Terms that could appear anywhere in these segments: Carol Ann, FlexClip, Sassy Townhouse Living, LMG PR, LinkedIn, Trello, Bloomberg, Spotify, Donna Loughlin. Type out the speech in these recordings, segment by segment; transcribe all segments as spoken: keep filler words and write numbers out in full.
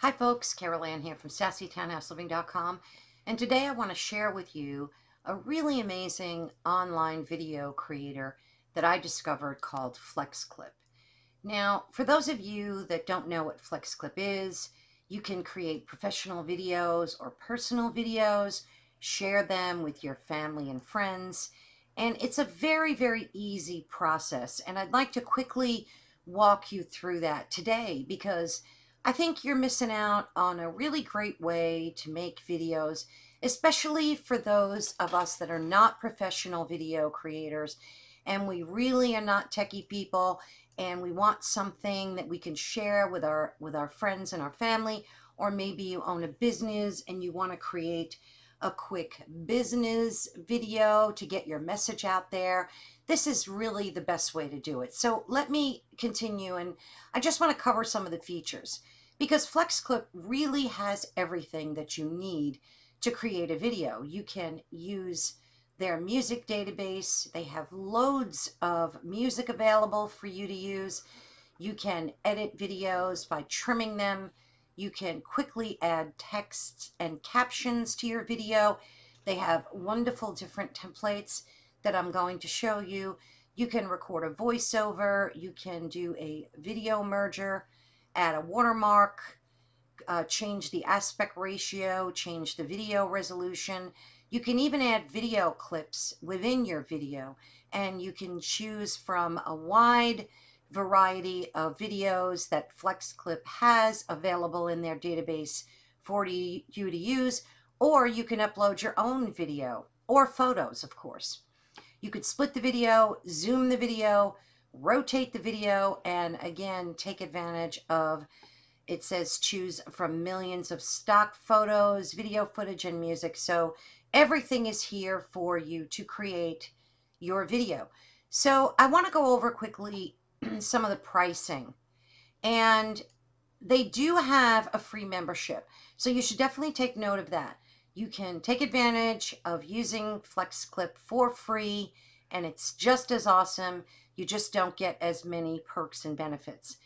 Hi folks, Carol Ann here from Sassy Townhouse Living dot com, and today I want to share with you a really amazing online video creator that I discovered called FlexClip. Now, for those of you that don't know what FlexClip is, you can create professional videos or personal videos, share them with your family and friends, and it's a very, very easy process, and I'd like to quickly walk you through that today because I think you're missing out on a really great way to make videos, especially for those of us that are not professional video creators and we really are not techie people and we want something that we can share with our with our friends and our family. Or maybe you own a business and you want to create a quick business video to get your message out there. This is really the best way to do it. So let me continue, and I just want to cover some of the features, because FlexClip really has everything that you need to create a video. You can use their music database. They have loads of music available for you to use. You can edit videos by trimming them. You can quickly add texts and captions to your video. They have wonderful different templates that I'm going to show you. You can record a voiceover. You can do a video merger, add a watermark, uh, change the aspect ratio, change the video resolution. You can even add video clips within your video, and you can choose from a wide variety of videos that FlexClip has available in their database for you to use, or you can upload your own video or photos, of course. You could split the video, zoom the video, rotate the video, and again, take advantage of, it says choose from millions of stock photos, video footage, and music. So everything is here for you to create your video. So I want to go over quickly some of the pricing, and they do have a free membership, so you should definitely take note of that. You can take advantage of using FlexClip for free, and it's just as awesome. You just don't get as many perks and benefits.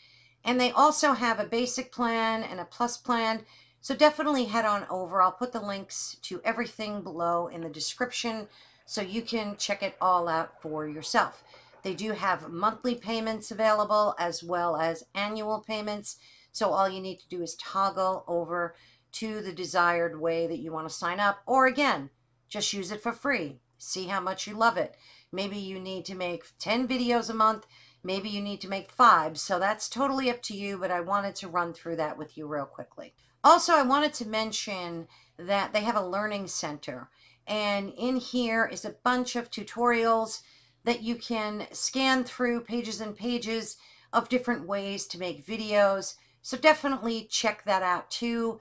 And they also have a basic plan and a plus plan, so definitely head on over. I'll put the links to everything below in the description so you can check it all out for yourself. They do have monthly payments available as well as annual payments. So all you need to do is toggle over to the desired way that you want to sign up. Or again, just use it for free. See how much you love it. Maybe you need to make ten videos a month. Maybe you need to make five. So that's totally up to you, but I wanted to run through that with you real quickly. Also, I wanted to mention that they have a learning center. And in here is a bunch of tutorials that you can scan through, pages and pages of different ways to make videos. So definitely check that out too.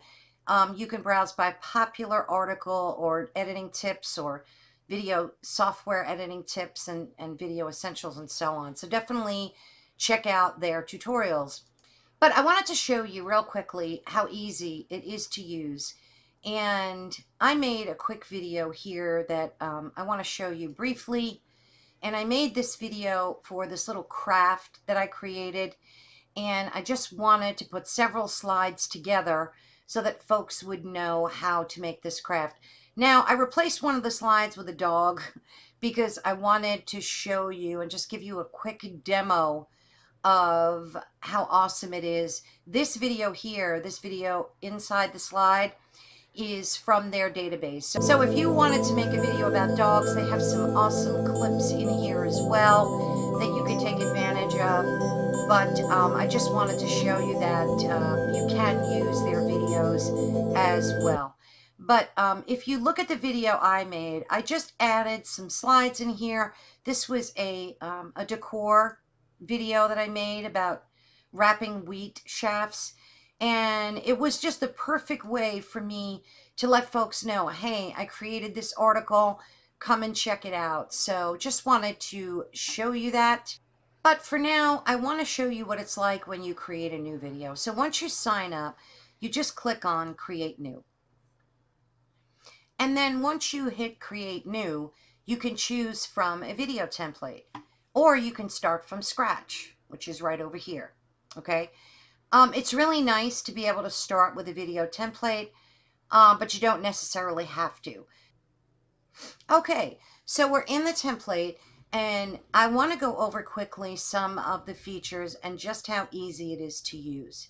Um, you can browse by popular article or editing tips or video software editing tips and, and video essentials and so on. So definitely check out their tutorials. But I wanted to show you real quickly how easy it is to use. And I made a quick video here that um, I want to show you briefly. And I made this video for this little craft that I created, and I just wanted to put several slides together so that folks would know how to make this craft. Now, I replaced one of the slides with a dog because I wanted to show you and just give you a quick demo of how awesome it is. This video here, this video inside the slide, is from their database. So, so if you wanted to make a video about dogs, they have some awesome clips in here as well that you can take advantage of. But um, I just wanted to show you that uh, you can use their videos as well. But um, if you look at the video I made, I just added some slides in here. This was a, um, a decor video that I made about wrapping wheat shafts. And it was just the perfect way for me to let folks know, hey, I created this article, come and check it out. So just wanted to show you that. But for now, I want to show you what it's like when you create a new video. So once you sign up, you just click on Create New. And then once you hit Create New, you can choose from a video template, or you can start from scratch, which is right over here, okay? Um, it's really nice to be able to start with a video template, uh, but you don't necessarily have to. Okay, so we're in the template, and I want to go over quickly some of the features and just how easy it is to use.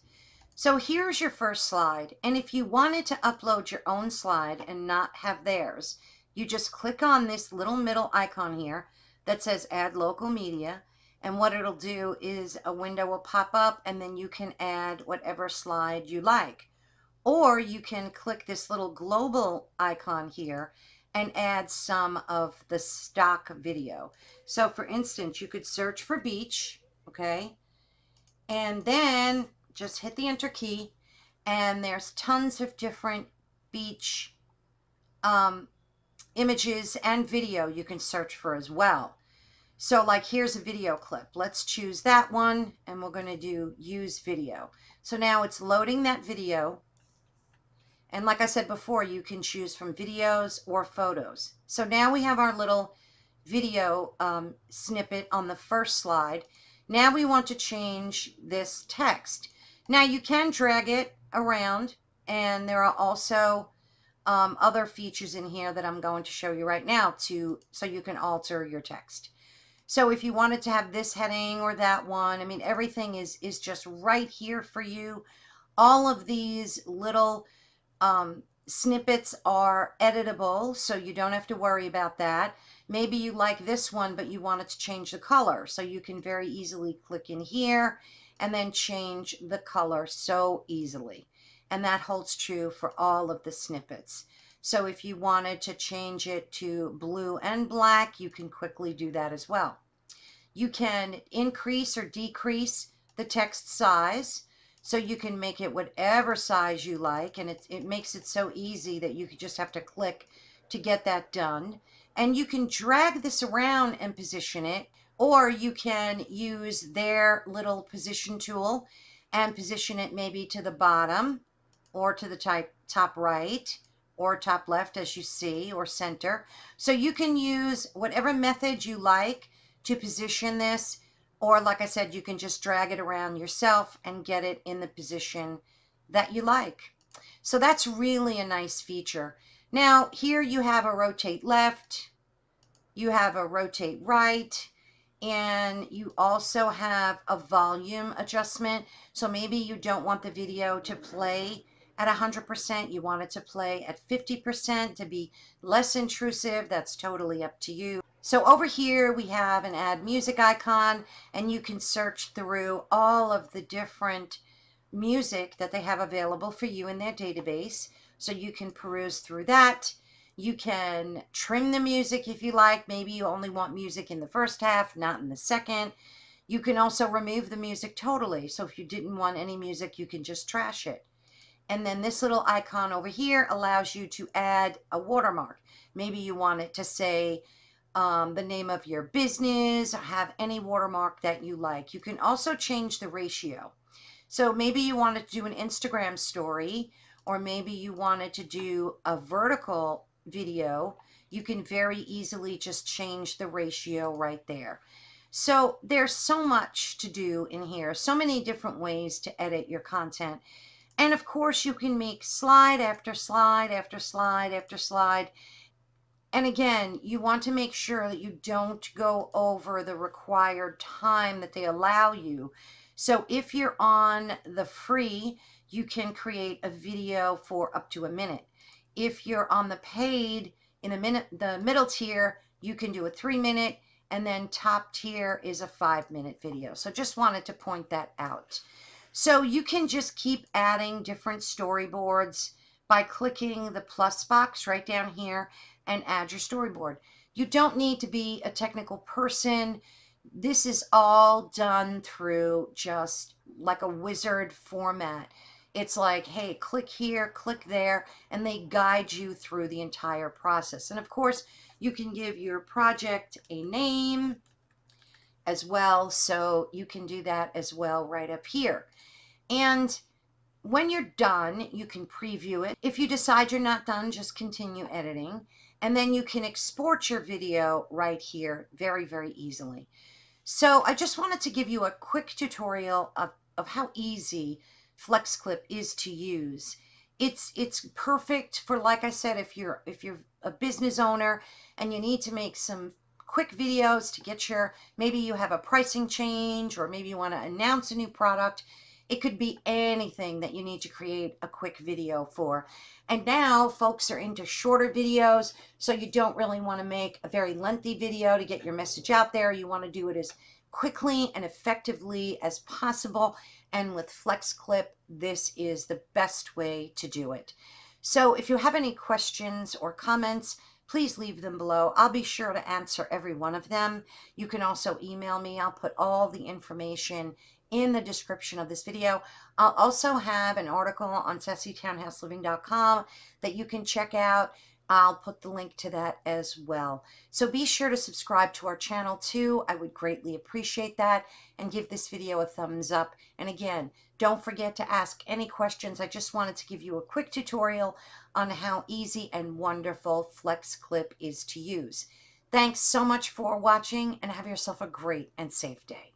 So here's your first slide, and if you wanted to upload your own slide and not have theirs, you just click on this little middle icon here that says Add Local Media, and what it'll do is a window will pop up, and then you can add whatever slide you like. Or you can click this little global icon here and add some of the stock video. So for instance, you could search for beach, okay? And then just hit the enter key, and there's tons of different beach um, images and video you can search for as well. So like here's a video clip. Let's choose that one, and we're gonna do use video. So now it's loading that video. And like I said before, you can choose from videos or photos. So now we have our little video um, snippet on the first slide. Now we want to change this text. Now you can drag it around, and there are also um, other features in here that I'm going to show you right now to so you can alter your text. So if you wanted to have this heading or that one, I mean, everything is, is just right here for you. All of these little Um, snippets are editable, so you don't have to worry about that. Maybe you like this one, but you wanted to change the color, so you can very easily click in here and then change the color so easily. And that holds true for all of the snippets. So if you wanted to change it to blue and black, you can quickly do that as well. You can increase or decrease the text size. So you can make it whatever size you like, and it, it makes it so easy that you just have to click to get that done. And you can drag this around and position it, or you can use their little position tool and position it maybe to the bottom or to the type, top right or top left, as you see, or center. So you can use whatever method you like to position this. Or like I said, you can just drag it around yourself and get it in the position that you like. So that's really a nice feature. Now here you have a rotate left, you have a rotate right, and you also have a volume adjustment. So maybe you don't want the video to play at one hundred percent, you want it to play at fifty percent to be less intrusive. That's totally up to you. So over here we have an add music icon, and you can search through all of the different music that they have available for you in their database. So you can peruse through that. You can trim the music if you like. Maybe you only want music in the first half, not in the second. You can also remove the music totally. So if you didn't want any music, you can just trash it. And then this little icon over here allows you to add a watermark. Maybe you want it to say Um, the name of your business, or have any watermark that you like. You can also change the ratio. So maybe you wanted to do an Instagram story, or maybe you wanted to do a vertical video. You can very easily just change the ratio right there. So there's so much to do in here, so many different ways to edit your content. And of course you can make slide after slide after slide after slide. And again, you want to make sure that you don't go over the required time that they allow you. So if you're on the free, you can create a video for up to a minute. If you're on the paid, in the, minute, the middle tier, you can do a three minute, and then top tier is a five minute video. So just wanted to point that out. So you can just keep adding different storyboards by clicking the plus box right down here and add your storyboard. You don't need to be a technical person. This is all done through just like a wizard format. It's like, hey, click here, click there, and they guide you through the entire process. And of course, you can give your project a name as well, so you can do that as well right up here. And when you're done, you can preview it. If you decide you're not done, just continue editing. And then you can export your video right here very, very easily. So I just wanted to give you a quick tutorial of, of how easy FlexClip is to use. It's it's perfect for, like I said, if you're if you're a business owner and you need to make some quick videos to get your, maybe you have a pricing change or maybe you want to announce a new product. It could be anything that you need to create a quick video for. And now folks are into shorter videos, so you don't really want to make a very lengthy video to get your message out there. You want to do it as quickly and effectively as possible, and with FlexClip, this is the best way to do it. So if you have any questions or comments, please leave them below. I'll be sure to answer every one of them. You can also email me. I'll put all the information in the description of this video. I'll also have an article on Sassy Townhouse Living dot com that you can check out. I'll put the link to that as well. So be sure to subscribe to our channel too. I would greatly appreciate that, and give this video a thumbs up. And again, don't forget to ask any questions. I just wanted to give you a quick tutorial on how easy and wonderful FlexClip is to use. Thanks so much for watching, and have yourself a great and safe day.